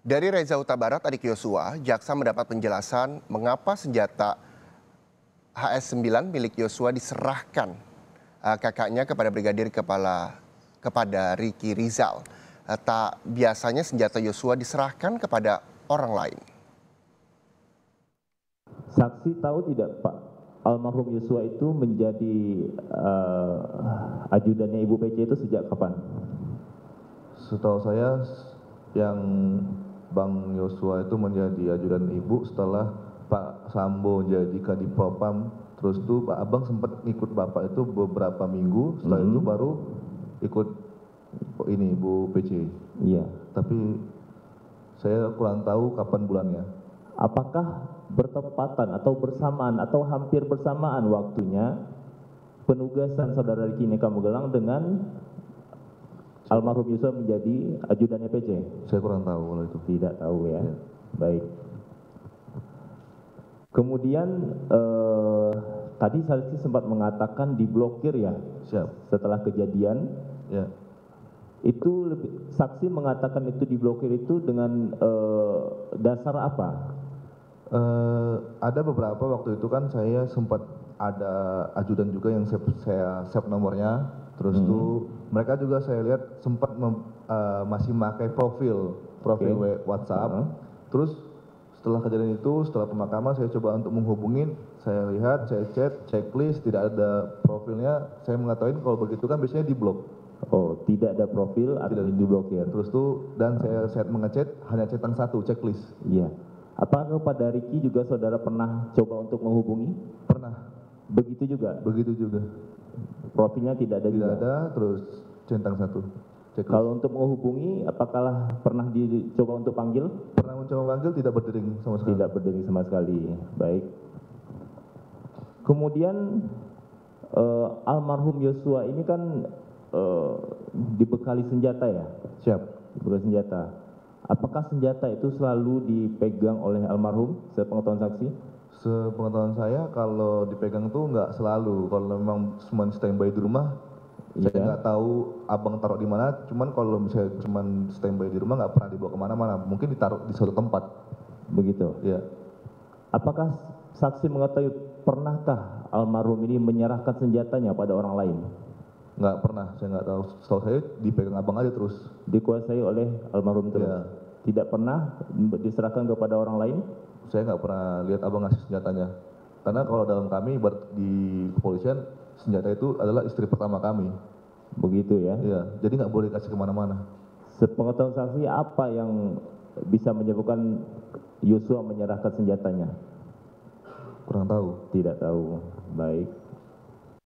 Dari Reza Utabarat, adik Yosua, jaksa mendapat penjelasan mengapa senjata HS 9 milik Yosua diserahkan kakaknya kepada brigadir kepada Ricky Rizal. Tak biasanya senjata Yosua diserahkan kepada orang lain. Saksi tahu tidak, Pak, almarhum Yosua itu menjadi ajudannya Ibu PC itu sejak kapan? Setahu saya yang Bang Yosua itu menjadi ajudan ibu setelah Pak Sambo jadi Kadipropam. Terus tuh Pak Abang sempat ikut Bapak itu beberapa minggu, setelah itu baru ikut ini Bu PC. Iya. Tapi saya kurang tahu kapan bulannya. Apakah bertepatan atau bersamaan atau hampir bersamaan waktunya penugasan saudara Ricky Kamugelang dengan almarhum Yusuf menjadi ajudannya PC? Saya kurang tahu kalau itu. Tidak tahu ya. Baik. Kemudian tadi saksi sempat mengatakan diblokir ya. Siap. Setelah kejadian. Ya. Itu saksi mengatakan itu diblokir itu dengan dasar apa? Ada beberapa waktu itu kan saya sempat ada ajudan juga yang saya save nomornya. Terus tuh mereka juga saya lihat sempat masih memakai profil WhatsApp. Terus setelah kejadian itu, setelah pemakaman saya coba untuk menghubungin, saya lihat, saya chat, checklist, tidak ada profilnya. Saya mengetahui kalau begitu kan biasanya diblok. Oh, tidak ada profil atau diblokir. Terus tuh dan saya mengechat hanya centang satu checklist. Iya. Apakah kepada Ricky juga saudara pernah coba untuk menghubungi? Pernah. Begitu juga. Begitu juga. Profilnya tidak ada juga? Tidak ada, terus centang satu. Kalau untuk menghubungi, apakah pernah dicoba untuk panggil? Pernah mencoba panggil, tidak berdering sama sekali. Tidak berdering sama sekali, baik. Kemudian almarhum Yosua ini kan dibekali senjata ya? Siap. Dibekali senjata. Apakah senjata itu selalu dipegang oleh almarhum, sepengetahuan saksi? Sepengetahuan saya kalau dipegang tuh nggak selalu, kalau memang cuma standby di rumah, saya nggak tahu abang taruh di mana. Cuman kalau misalnya cuma standby di rumah nggak pernah dibawa kemana-mana, mungkin ditaruh di suatu tempat. Begitu. Ya. Apakah saksi mengetahui pernahkah almarhum ini menyerahkan senjatanya pada orang lain? Nggak pernah, saya nggak tahu. Setahu saya dipegang abang aja terus. Dikuasai oleh almarhum terus. Ya. Tidak pernah diserahkan kepada orang lain. Saya nggak pernah lihat abang ngasih senjatanya, karena kalau dalam kami di kepolisian senjata itu adalah istri pertama kami. Begitu ya? Iya. Jadi nggak boleh kasih kemana-mana. Sepengetahuan saksi apa yang bisa menyebabkan Yosua menyerahkan senjatanya? Kurang tahu. Tidak tahu. Baik.